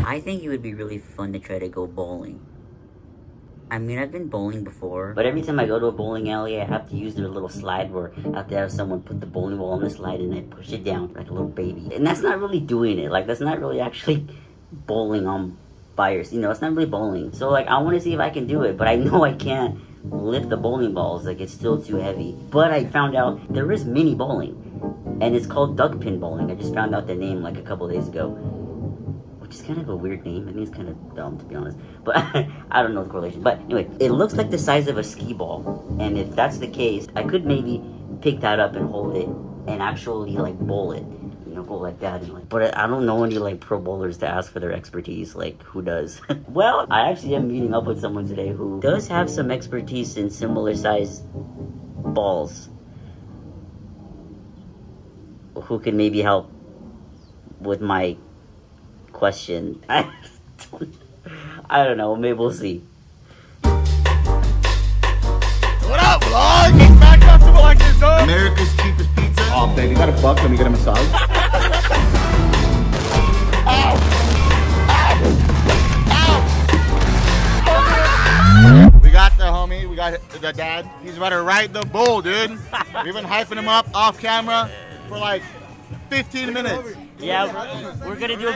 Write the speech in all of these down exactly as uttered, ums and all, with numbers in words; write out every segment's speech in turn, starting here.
I think it would be really fun to try to go bowling. I mean, I've been bowling before, but every time I go to a bowling alley, I have to use their little slide where I have to have someone put the bowling ball on the slide and I push it down like a little baby. And that's not really doing it. Like, that's not really actually bowling on buyers. You know, it's not really bowling. So, like, I want to see if I can do it, but I know I can't lift the bowling balls. Like, it's still too heavy. But I found out there is mini bowling, and it's called duck pin bowling. I just found out the name, like, a couple days ago. Just kind of a weird name. I mean, it's kind of dumb, to be honest. But I don't know the correlation. But anyway, it looks like the size of a skee ball. And if that's the case, I could maybe pick that up and hold it and actually, like, bowl it. You know, go like that. And, like, but I don't know any, like, pro bowlers to ask for their expertise. Like, who does? Well, I actually am meeting up with someone today who does have some expertise in similar size balls, who could maybe help with my question. I don't, I don't know. Maybe we'll see. What up, vlog? Get back up to like this, dog. America's cheapest pizza. Oh, baby, you got a buck? Let me get a massage. Ow! Ow! Ow! We got the homie. We got the dad. He's about to ride the bull, dude. We've been hyping him up off camera for like fifteen minutes. Yeah, we're, we're gonna do it.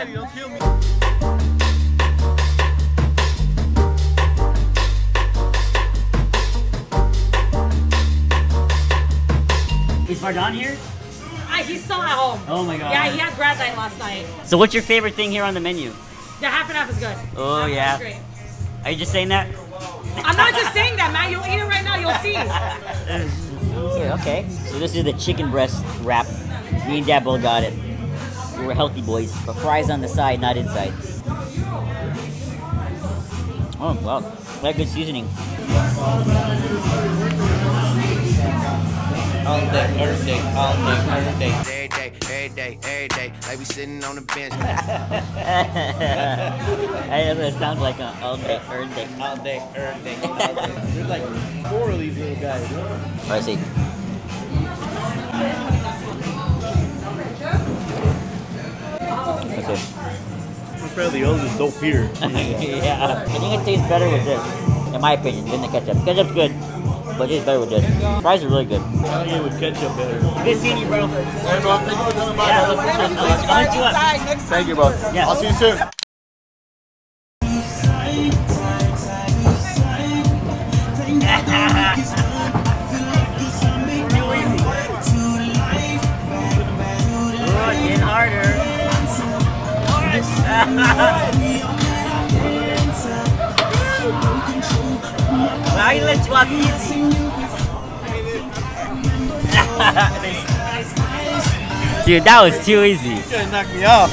Is Vardan here? Uh, he's still at home. Oh my god. Yeah, he had grad night last night. So what's your favorite thing here on the menu? The half and half is good. Oh half yeah. Great. Are you just saying that? I'm not just saying that, man. You'll eat it right now, you'll see. Here, okay. So this is the chicken breast wrap. Me and Dad both got it. We were healthy boys. But fries on the side, not inside. Oh, wow. That good seasoning. All day, every day, all day, every day. Every day, every day, every day. Like we sitting on the bench. I know what it sounds like on all day, every day. All day, every day, all day. There's like four of these little guys. I see. Okay. I'm afraid the others don't fear. Yeah, I think it tastes better with this, in my opinion, than the ketchup. Ketchup's good, but it's better with this. Fries are really good. I think it would ketchup better. Good seeing you, bro. Hey, bro. Thank you for coming by. Yeah, I'll see you next time. Thank you, bro. Yeah. I'll see you soon. Why let's walk easy? Dude, that was too easy. You should knock me off.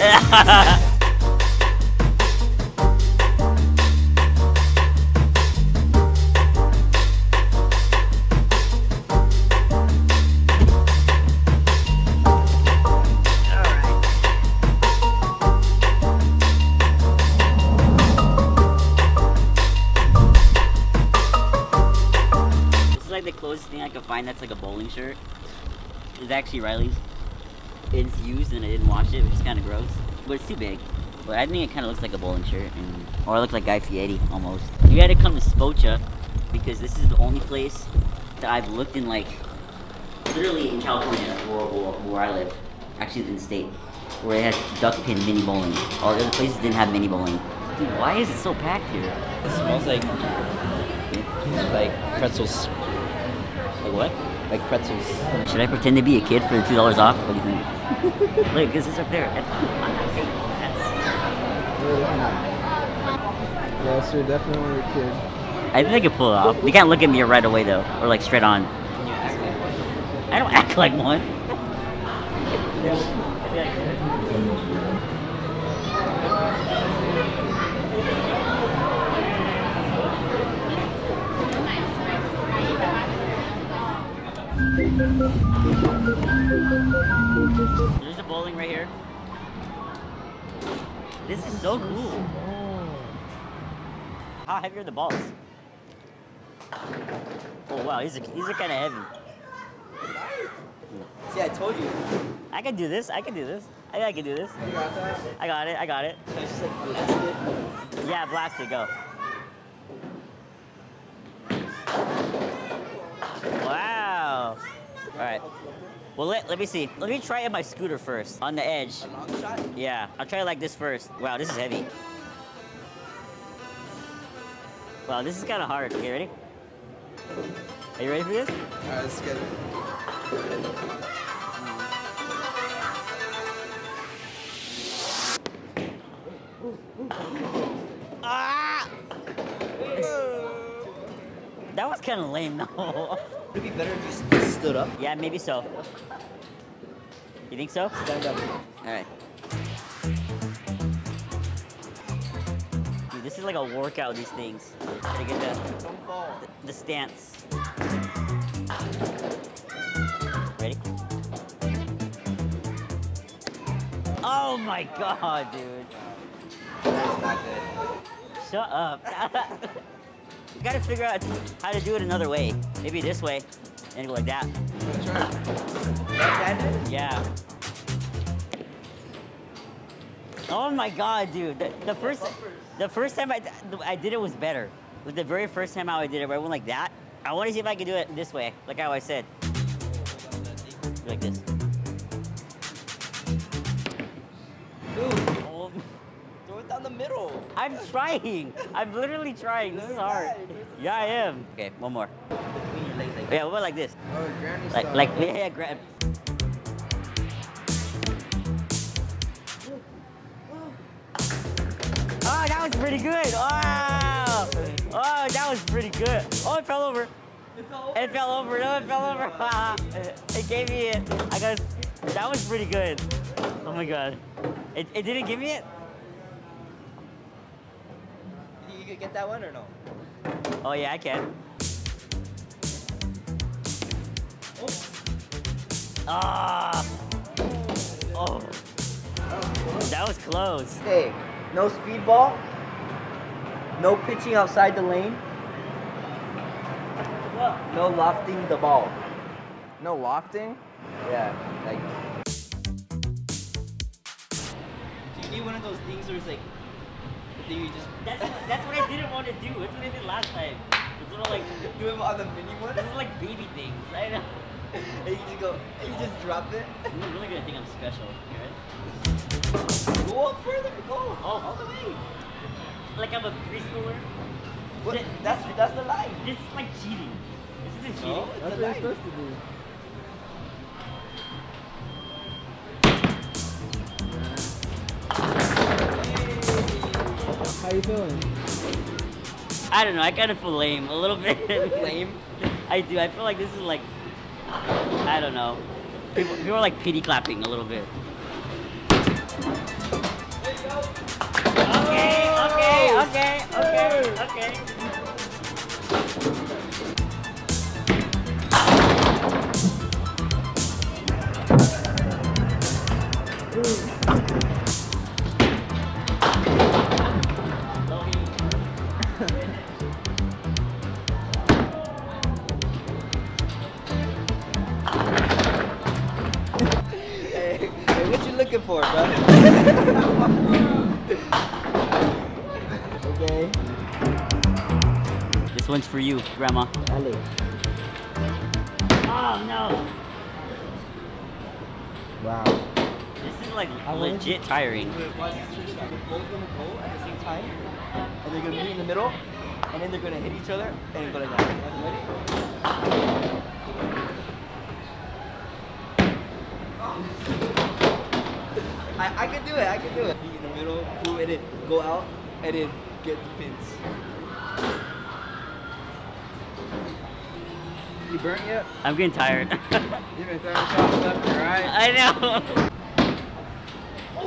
That's like a bowling shirt. It's actually Riley's. It's used and I didn't wash it, which is kind of gross. But it's too big. But I think it kind of looks like a bowling shirt, and or I look like Guy Fieri almost. You got to come to Spocha because this is the only place that I've looked in, like, literally in California, where, where, where I live, actually in the state, where it has duck pin mini bowling. All the other places didn't have mini bowling. Dude, why is it so packed here? It smells like like pretzels. Like what? Like pretzels. Should I pretend to be a kid for the two dollars off? What do you think? Look, this is up there. That's, I'm not saying that. Yes, you're definitely a kid. I think I can pull it off. You can't look at me right away though, or like straight on. Can you act like one? I don't act like one. There's a bowling right here. This is so cool. How heavy are the balls? Oh wow, these are, these are kind of heavy. See, I told you. I can do this. I can do this. I, I can do this. You got that? I got it. I got it. Can I just like blast it? Yeah, blast it. Go. Wow. All right. Well, let, let me see. Let me try it my scooter first on the edge. A long shot? Yeah. I'll try it like this first. Wow, this is heavy. Wow, this is kind of hard. Okay, ready? Are you ready for this? All right, let's get it. Ah! That was kind of lame, though. Would it be better if you stood up? Yeah, maybe so. You think so? Stand up. All right. Dude, this is like a workout, these things. Gotta get the, Don't fall. the, the stance. Ready? Oh my god, dude. That's not good. Shut up. You gotta figure out how to do it another way. Maybe this way. And go like that. Yeah. Oh my god, dude. The, the first the first time I, I did it was better. With the very first time how I did it, where I went like that. I wanna see if I can do it this way, like how I said. Like this. Down the middle. I'm trying. I'm literally trying. This is hard. Yeah, I am. Okay, one more. Between your legs like that. Yeah, what about like this? Oh, granny style. Like, like, yeah, grab. Oh, that was pretty good. Oh, oh, that was pretty good. Oh, it fell over. It fell over. It fell over. No, it fell over. It gave me it. I got. That was pretty good. Oh my god. It, it didn't give me it. You get that one or no? Oh yeah, I can. Ah! Oh. Oh. oh, that was close. Hey, no speed ball, no pitching outside the lane, no lofting the ball. No lofting? Yeah, like. Do you need one of those things where it's like? You just that's, that's what I didn't want to do. That's what I did last time. It's little like do it on the mini one. It's like baby things. I know. And you just go. And you just drop it. You're really gonna think I'm special. Right? Go up further. Go oh. all the way. Like I'm a preschooler. What? That, that's that's the line. This is like cheating. This isn't cheating. No, that's what you're supposed to do. How you feeling? I don't know, I kind of feel lame, a little bit. Lame? I do, I feel like this is like, I don't know. People, people are like pity clapping a little bit. Okay, okay, okay, okay, okay. For, okay. This one's for you, Grandma. Riley. Oh no! Wow. This is like I legit tiring. Wait, watch this shot. They're both gonna go at the same time, and they're gonna meet in the middle, and then they're gonna hit each other, and they're gonna die. Ready? Oh. I, I can do it, I can do it. Be in the middle, move and then go out, and then get the pins. You burnt yet? I'm getting tired. You've been throwing shots left and right. I know. Oh, oh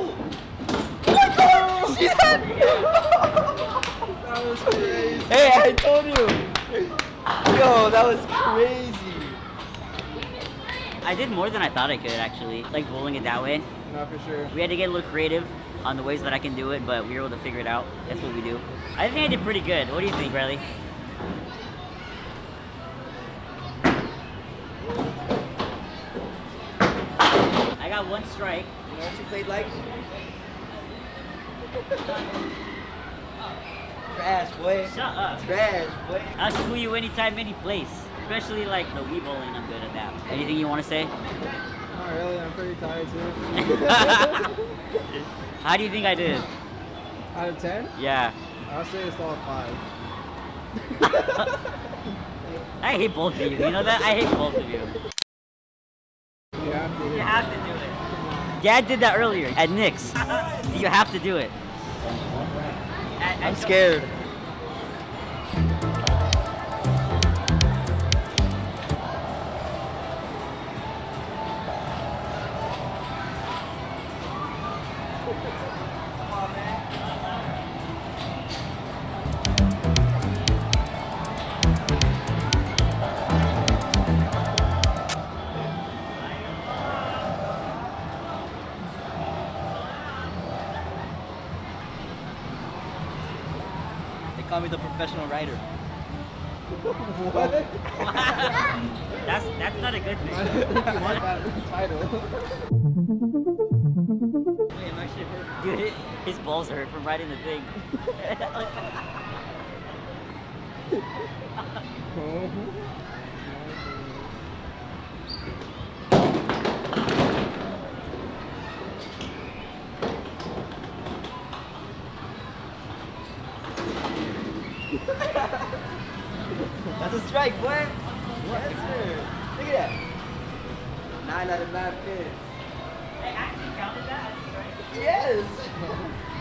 my god, you see that? That was crazy. Hey, I told you. Yo, that was crazy. I did more than I thought I could, actually. Like bowling it that way. Not for sure. We had to get a little creative on the ways that I can do it, but we were able to figure it out. That's what we do. I think I did pretty good. What do you think, Riley? I got one strike. You know what you played like? Trash, boy. Shut up. Trash, boy. I'll school you anytime, any place. Especially like the Wii bowling, I'm good at that. Anything you want to say? Not really, I'm pretty tired too. How do you think I did? Out of ten? Yeah. I'll say it's all five. I hate both of you, you know that? I hate both of you. You have to do it. You have to do it. Dad did that earlier at Nick's. You have to do it. At, at I'm scared. Call me the professional writer. What? that's that's not a good thing. I think you want that title. Wait, I'm actually hurt. Dude, his, his balls hurt from riding the thing. That's a strike, boy! What? Yes, sir. Look at that. nine out of nine pins. Hey, I actually counted that as a strike. Yes!